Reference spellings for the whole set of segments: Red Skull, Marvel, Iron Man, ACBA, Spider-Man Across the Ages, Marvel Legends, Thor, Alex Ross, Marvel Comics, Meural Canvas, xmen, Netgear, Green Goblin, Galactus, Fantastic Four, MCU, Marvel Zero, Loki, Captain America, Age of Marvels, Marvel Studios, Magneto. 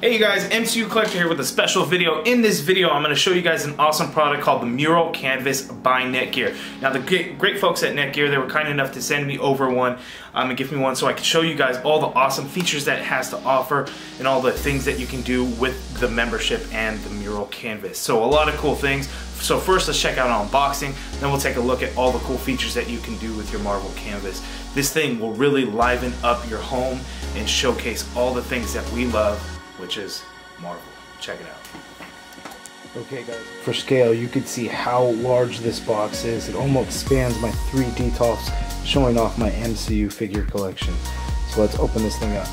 Hey you guys, MCU Collector here with a special video. In this video, I'm going to show you guys an awesome product called the Meural Canvas by Netgear. Now the great folks at Netgear, they were kind enough to send me over one and give me one so I could show you guys all the awesome features that it has to offer and all the things that you can do with the membership and the Meural Canvas. So a lot of cool things. So first let's check out an unboxing, then we'll take a look at all the cool features that you can do with your Marvel Canvas. This thing will really liven up your home and showcase all the things that we love, which is Marvel. Check it out. Okay guys, for scale, you can see how large this box is. It almost spans my 3D tops, showing off my MCU figure collection. So let's open this thing up.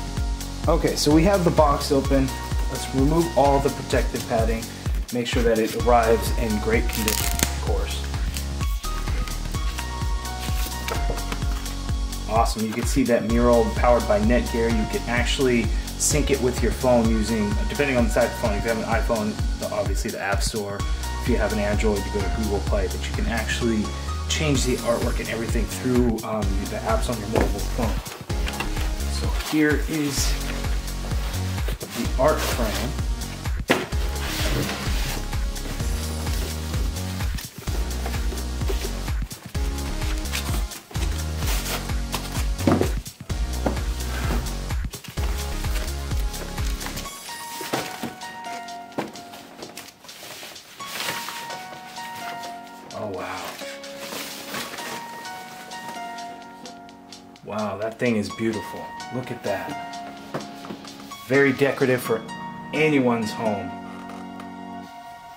Okay, so we have the box open. Let's remove all the protective padding, make sure that it arrives in great condition, of course. Awesome, you can see that Meural powered by Netgear. You can actually sync it with your phone using, depending on the type of phone. If you have an iPhone, obviously the App Store. If you have an Android, you go to Google Play, but you can actually change the artwork and everything through the apps on your mobile phone. So here is the art frame. Oh wow. Wow, that thing is beautiful. Look at that. Very decorative for anyone's home.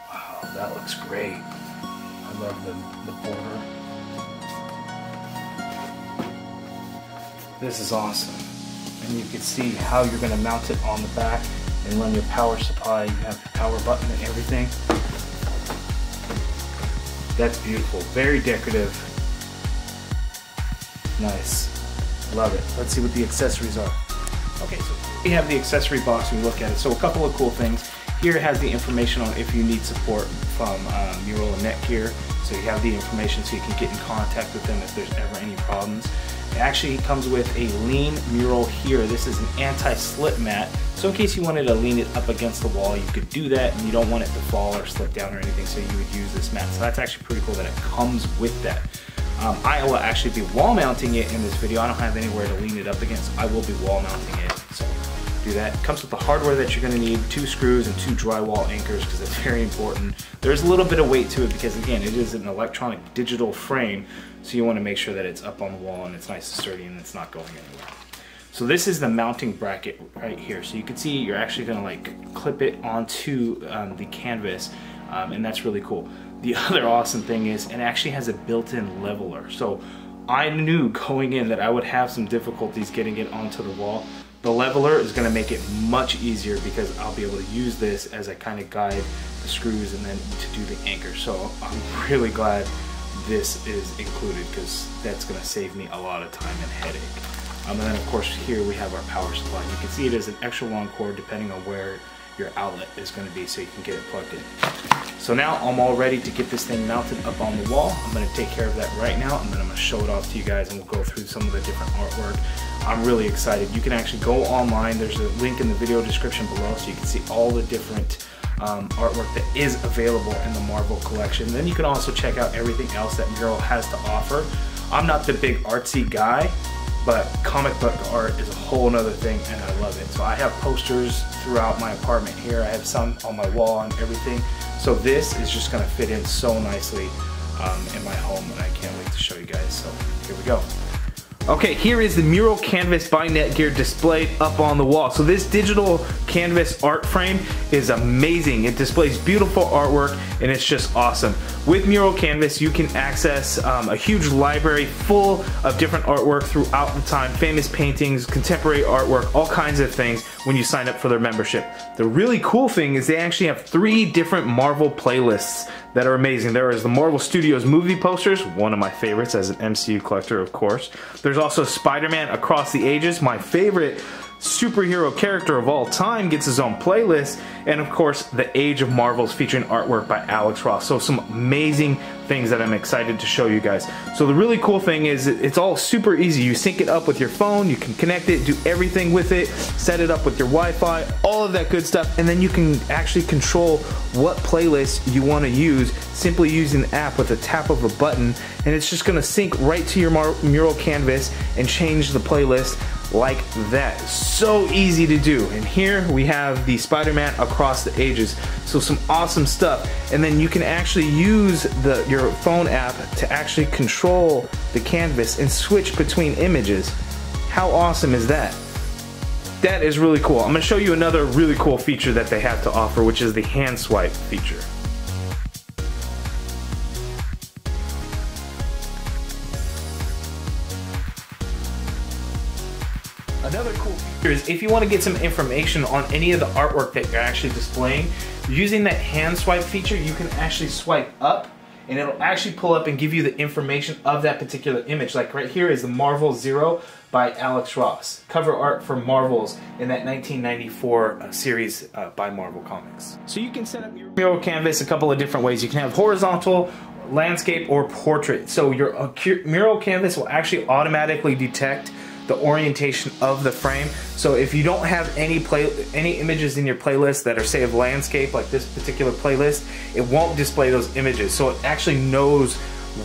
Wow, that looks great. I love the border. This is awesome. And you can see how you're going to mount it on the back and run your power supply. You have your power button and everything. That's beautiful, very decorative. Nice, love it. Let's see what the accessories are. Okay, so we have the accessory box when we look at it. So a couple of cool things. Here it has the information on if you need support from Meural and Netgear. So you have the information so you can get in contact with them if there's ever any problems. It actually comes with a lean Meural here. This is an anti-slip mat. So in case you wanted to lean it up against the wall, you could do that, and you don't want it to fall or slip down or anything, so you would use this mat. So that's actually pretty cool that it comes with that. I will actually be wall mounting it in this video. I don't have anywhere to lean it up against. I will be wall mounting it, so do that. It comes with the hardware that you're gonna need, 2 screws and 2 drywall anchors, because that's very important. There's a little bit of weight to it because, again, it is an electronic digital frame, so you wanna make sure that it's up on the wall and it's nice and sturdy and it's not going anywhere. So this is the mounting bracket right here. So you can see you're actually gonna like clip it onto the canvas, and that's really cool. The other awesome thing is it actually has a built-in leveler. So I knew going in that I would have some difficulties getting it onto the wall. The leveler is gonna make it much easier because I'll be able to use this as I kind of guide the screws and then to do the anchor. So I'm really glad this is included because that's gonna save me a lot of time and headache. And then of course here we have our power supply. You can see it is an extra long cord depending on where your outlet is going to be, so you can get it plugged in. So now I'm all ready to get this thing mounted up on the wall. I'm going to take care of that right now, and then I'm going to show it off to you guys and we'll go through some of the different artwork. I'm really excited. You can actually go online. There's a link in the video description below so you can see all the different artwork that is available in the Marvel collection. Then you can also check out everything else that Meural has to offer. I'm not the big artsy guy, but comic book art is a whole nother thing and I love it. So I have posters throughout my apartment here. I have some on my wall and everything. So this is just gonna fit in so nicely in my home, and I can't wait to show you guys. So here we go. Okay, here is the Meural Canvas by Netgear displayed up on the wall. So this digital canvas art frame is amazing. It displays beautiful artwork and it's just awesome. With Meural Canvas, you can access a huge library full of different artwork throughout the time, famous paintings, contemporary artwork, all kinds of things when you sign up for their membership. The really cool thing is they actually have 3 different Marvel playlists that are amazing. There is the Marvel Studios movie posters, one of my favorites as an MCU collector, of course. There's also Spider-Man Across the Ages, my favorite superhero character of all time gets his own playlist, and of course the Age of Marvels featuring artwork by Alex Ross. So some amazing things that I'm excited to show you guys. So the really cool thing is it's all super easy. You sync it up with your phone, you can connect it, do everything with it, set it up with your Wi-Fi, all of that good stuff, and then you can actually control what playlist you want to use simply using the app with a tap of a button, and it's just going to sync right to your Meural Canvas and change the playlist like that. So easy to do. And here we have the Spider-Man Across the Ages. So some awesome stuff. And then you can actually use your phone app to actually control the canvas and switch between images. How awesome is that? That is really cool. I'm going to show you another really cool feature that they have to offer, which is the hand swipe feature. Another cool feature is if you want to get some information on any of the artwork that you're actually displaying, using that hand swipe feature, you can actually swipe up and it'll actually pull up and give you the information of that particular image. Like right here is the Marvel Zero by Alex Ross, cover art for Marvels in that 1994 series by Marvel Comics. So you can set up your Meural Canvas a couple of different ways. You can have horizontal, landscape, or portrait. So your Meural Canvas will actually automatically detect the orientation of the frame. So if you don't have any images in your playlist that are, say, of landscape, like this particular playlist, it won't display those images. So it actually knows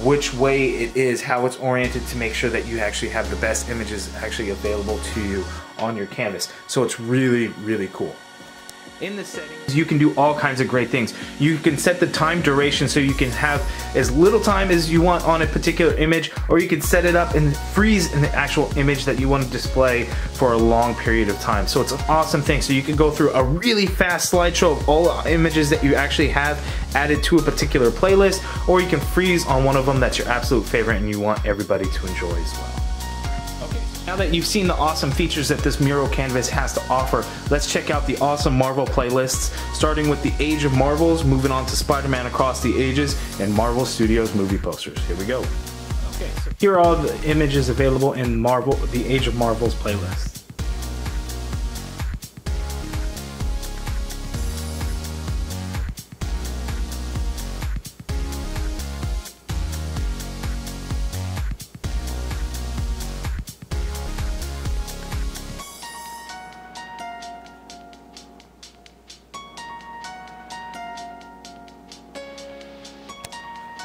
which way it is, how it's oriented, to make sure that you actually have the best images actually available to you on your canvas. So it's really, really cool. In the settings, you can do all kinds of great things. You can set the time duration so you can have as little time as you want on a particular image, or you can set it up and freeze in the actual image that you want to display for a long period of time. So it's an awesome thing. So you can go through a really fast slideshow of all the images that you actually have added to a particular playlist, or you can freeze on one of them that's your absolute favorite and you want everybody to enjoy as well. Now that you've seen the awesome features that this Meural Canvas has to offer, let's check out the awesome Marvel playlists, starting with the Age of Marvels, moving on to Spider-Man Across the Ages, and Marvel Studios movie posters. Here we go. Okay, so here are all the images available in the Age of Marvels playlist.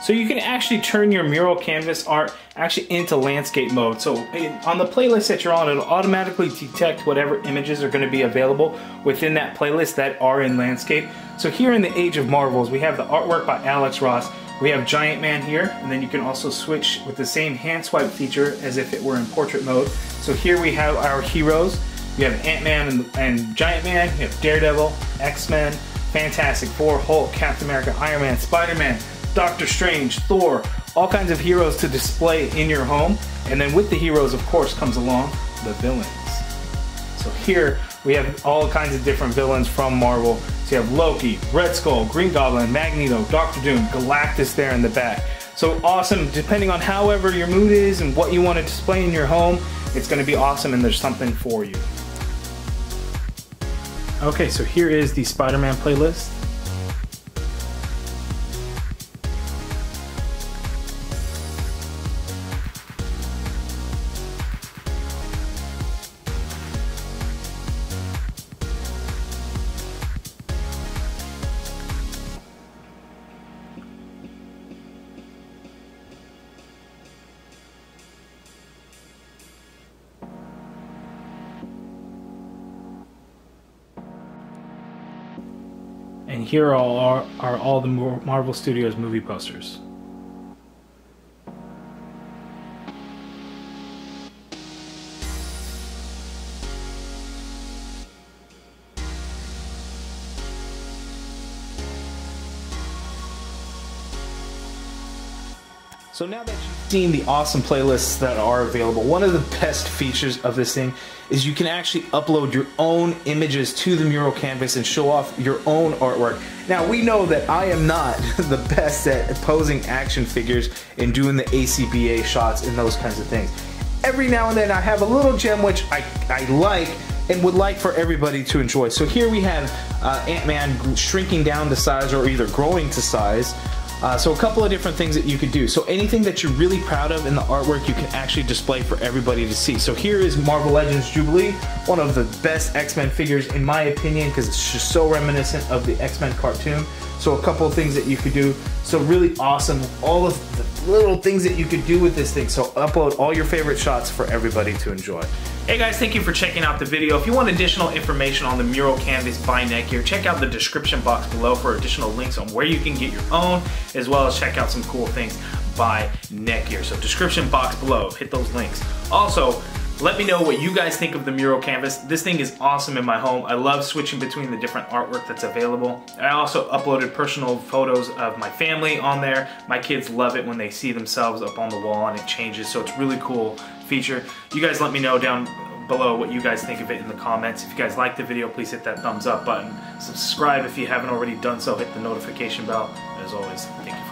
So you can actually turn your Meural Canvas art actually into landscape mode. So on the playlist that you're on, it'll automatically detect whatever images are going to be available within that playlist that are in landscape. So here in the Age of Marvels, we have the artwork by Alex Ross. We have Giant Man here, and then you can also switch with the same hand swipe feature as if it were in portrait mode. So here we have our heroes. You have Ant-Man and Giant Man. You have Daredevil, X-Men, Fantastic Four, Hulk, Captain America, Iron Man, Spider-Man, Doctor Strange, Thor, all kinds of heroes to display in your home. And then with the heroes, of course, comes along the villains. So here we have all kinds of different villains from Marvel. So you have Loki, Red Skull, Green Goblin, Magneto, Doctor Doom, Galactus there in the back. So awesome, depending on however your mood is and what you want to display in your home, it's going to be awesome and there's something for you. Okay, so here is the Spider-Man playlist. And here are all the Marvel Studios movie posters. So now that you've seen the awesome playlists that are available, one of the best features of this thing is you can actually upload your own images to the Meural Canvas and show off your own artwork. Now we know that I am not the best at posing action figures and doing the ACBA shots and those kinds of things. Every now and then I have a little gem which I like, and would like for everybody to enjoy. So here we have Ant-Man shrinking down to size or either growing to size. So a couple of different things that you could do. So anything that you're really proud of in the artwork, you can actually display for everybody to see. So here is Marvel Legends Jubilee, one of the best X-Men figures in my opinion, because it's just so reminiscent of the X-Men cartoon. So a couple of things that you could do. So really awesome, all of the little things that you could do with this thing. So upload all your favorite shots for everybody to enjoy. Hey guys, thank you for checking out the video. If you want additional information on the Meural Canvas by Netgear, check out the description box below for additional links on where you can get your own, as well as check out some cool things by Netgear. So description box below, hit those links. Also, let me know what you guys think of the Meural Canvas. This thing is awesome in my home. I love switching between the different artwork that's available. I also uploaded personal photos of my family on there. My kids love it when they see themselves up on the wall and it changes, so it's really cool feature. You guys let me know down below what you guys think of it in the comments. If you guys like the video, please hit that thumbs up button. Subscribe if you haven't already done so. Hit the notification bell. As always, thank you.